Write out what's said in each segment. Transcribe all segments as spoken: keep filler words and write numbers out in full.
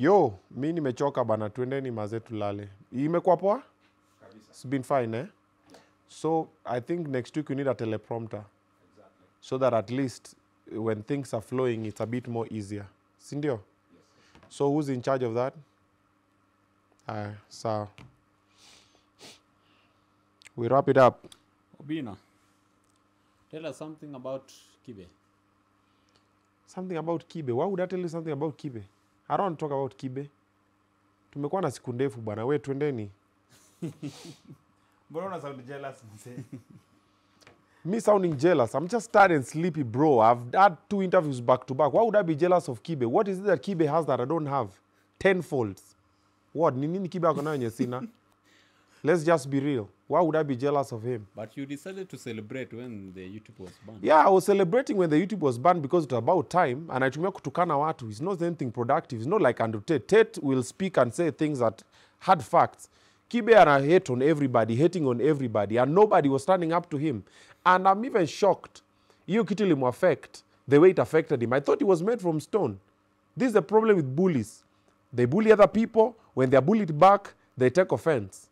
Yo, mimi nimechoka bana, twendeni maze tulale. Imekuwa poa? Kabisa. It's been fine, eh? Yeah. So, I think next week you need a teleprompter. Exactly. So that at least when things are flowing, it's a bit more easier. Sindio? Yes. So, who's in charge of that? Uh, so, we wrap it up. Obina, tell us something about Kibe. Something about Kibe? Why would I tell you something about Kibe? I don't talk about Kibe. Tumekuwa na siku ndefu bana, we twendeni. Bro, una sound jealous. Me sounding jealous? I'm just tired and sleepy, bro. I've had two interviews back to back. Why would I be jealous of Kibe? What is it that Kibe has that I don't have? Tenfold. What? Ni nini Kibe ako nayo yenye sina? Let's just be real. Why would I be jealous of him? But you decided to celebrate when the YouTube was banned. Yeah, I was celebrating when the YouTube was banned because it was about time. And I tumia kutukana watu. It's not anything productive. It's not like Andrew Tate. Tate will speak and say things that had facts. Kibe and I hate on everybody, hating on everybody. And nobody was standing up to him. And I'm even shocked. You kill him affect the way it affected him. I thought he was made from stone. This is the problem with bullies. They bully other people. When they are bullied back, they take offense.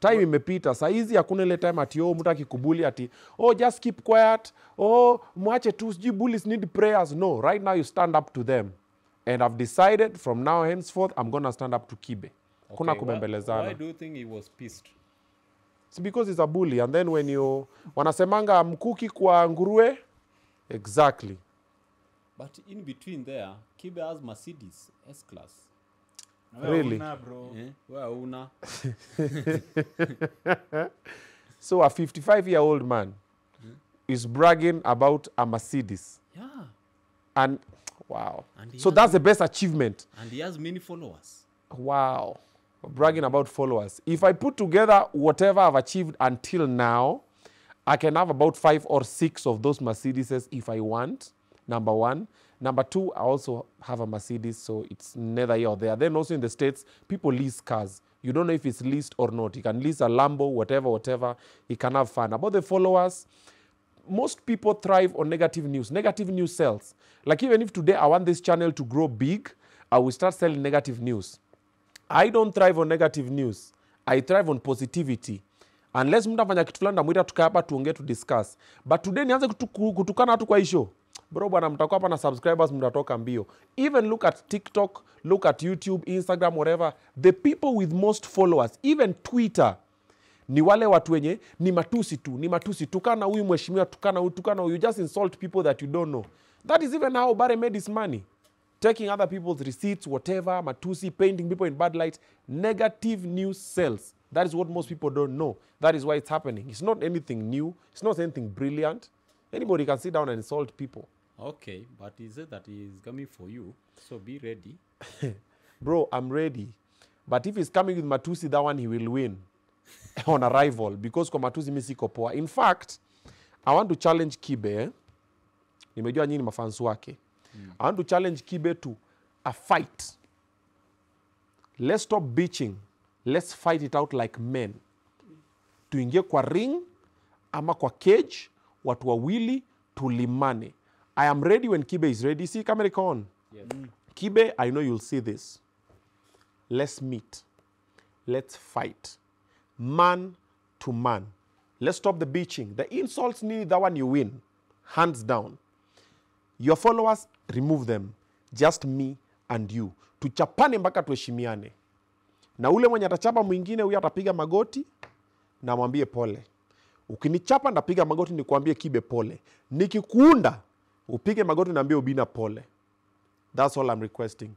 Time imepita. Saizi hakuna ile time ati oh mtu akikubuli ati oh just keep quiet. Oh mwache tu siji bullies need prayers. No, right now you stand up to them. And I've decided from now henceforth I'm going to stand up to Kibe. Okay, kuna kubembelezana. Why do you think he was pissed? It's because he's a bully and then when you wanasemanga mkuki kwa nguruwe. Exactly. But in between there, Kibe has Mercedes S-Class. Really? Una, bro. Yeah. Una. So a fifty-five-year-old man hmm? is bragging about a Mercedes. Yeah. And, wow. And so has, that's the best achievement. And he has many followers. Wow. Bragging about followers. If I put together whatever I've achieved until now, I can have about five or six of those Mercedes if I want, number one. Number two, I also have a Mercedes, so it's neither here or there. Then also in the States, people lease cars. You don't know if it's leased or not. You can lease a Lambo, whatever, whatever. You can have fun. About the followers, most people thrive on negative news. Negative news sells. Like even if today I want this channel to grow big, I will start selling negative news. I don't thrive on negative news. I thrive on positivity. Unless mtu afanya kitu fulani mwita tukae hapa tuongee to discuss. But today nianze kutukana watu kwa issue. Bro, bwana mtakuwa hapa na subscribers mtatoka mbio. Even look at TikTok, look at YouTube, Instagram, whatever. The people with most followers, even Twitter, ni wale watu wenye, ni matusi tu, ni matusi. Tukana huyu mheshimiwa, tukana huyu, tukana huyu. You just insult people that you don't know. That is even how Barre made his money. Taking other people's receipts, whatever, matusi, painting people in bad light. Negative news sells. That is what most people don't know. That is why it's happening. It's not anything new. It's not anything brilliant. Anybody can sit down and insult people. Okay, but he said that he is coming for you, so be ready. Bro, I'm ready. But if he's coming with Matusi, that one he will win on arrival because kwa Matusi misiko poa. In fact, I want to challenge Kibe. Nimejua nyinyi mafans wake. I want to challenge Kibe to a fight. Let's stop bitching. Let's fight it out like men. Tuingie kwa ring, ama kwa cage, watu wawili, tulimane. I am ready when Kibe is ready. See, camera on. Yes. Mm. Kibe, I know you'll see this. Let's meet. Let's fight. Man to man. Let's stop the bitching. The insults need that one you win. Hands down. Your followers, remove them. Just me and you. Tuchapane mbaka tuheshimiane. Na ule mwenye atachapa mwingine huyu atapiga magoti na mwambie pole. Ukinichapa ndapiga magoti nikwambie Kibe pole. Nikikuunda upige magoti na ambie Obina pole. That's all I'm requesting.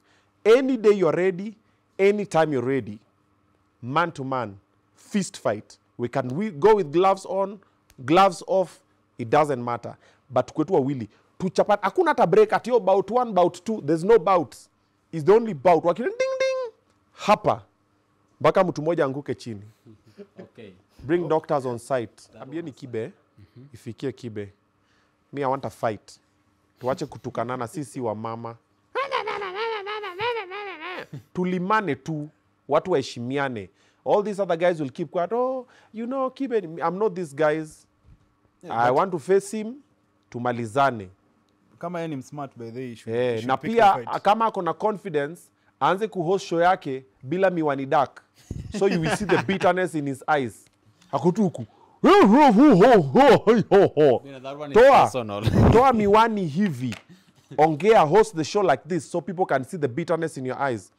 Any day you're ready, any time you're ready, man to man, fist fight. We can we go with gloves on, gloves off, it doesn't matter. But kwetu wawili, tuchapata, hakuna hata break at yo bout one, bout two, there's no bouts. It's the only bout. Wakile ding ding, hapa, baka mtu moja anguke chini. Okay. Bring okay. Doctors on site. Ambieni Kibe, mm-hmm. Ifikie Kibe. Me, I want a fight. Tuwache kutukanana sisi wa mama. Tulimane tu. Watu waheshimiane. All these other guys will keep quiet. Oh, you know, Kibe, I'm not these guys. Yeah, I want to face him. Tumalizane. Kama yeye ni smart by the issue. Eh, na pia kama ako na confidence, aanze kuhost show yake bila miwani dark. So you will see the bitterness in his eyes. Hakutuku. Toa, toa miwani hivi. Ongea, host the show like this so people can see the bitterness in your eyes.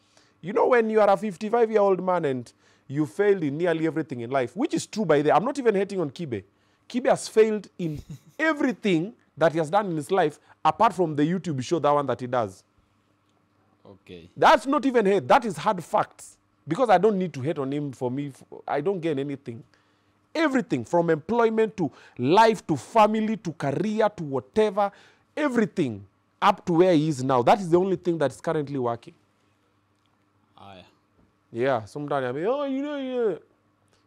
You know, when you are a fifty-five-year-old man and you failed in nearly everything in life, which is true by the way. I'm not even hating on Kibe. Kibe has failed in everything that he has done in his life, apart from the YouTube show, that one that he does. Okay. That's not even hate. That is hard facts. Because I don't need to hate on him for me. I don't gain anything. Everything, from employment to life, to family, to career, to whatever, everything up to where he is now. That is the only thing that's currently working. Ah, yeah. Yeah, sometimes I mean, oh, you know, yeah.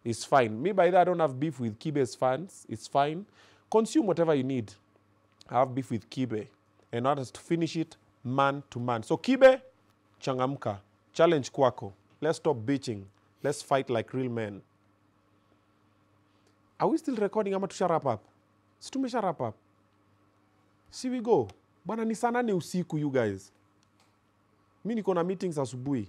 It's fine. Me, by that, I don't have beef with Kibe's fans. It's fine. Consume whatever you need. I have beef with Kibe. And others to finish it man to man. So Kibe, changamka. Challenge kwako. Let's stop bitching. Let's fight like real men. Are we still recording? I'm going to wrap up. It's too much wrap up. See we go. Bana ni sana ni usiku, you guys. Mi niko na meetings asubuhi.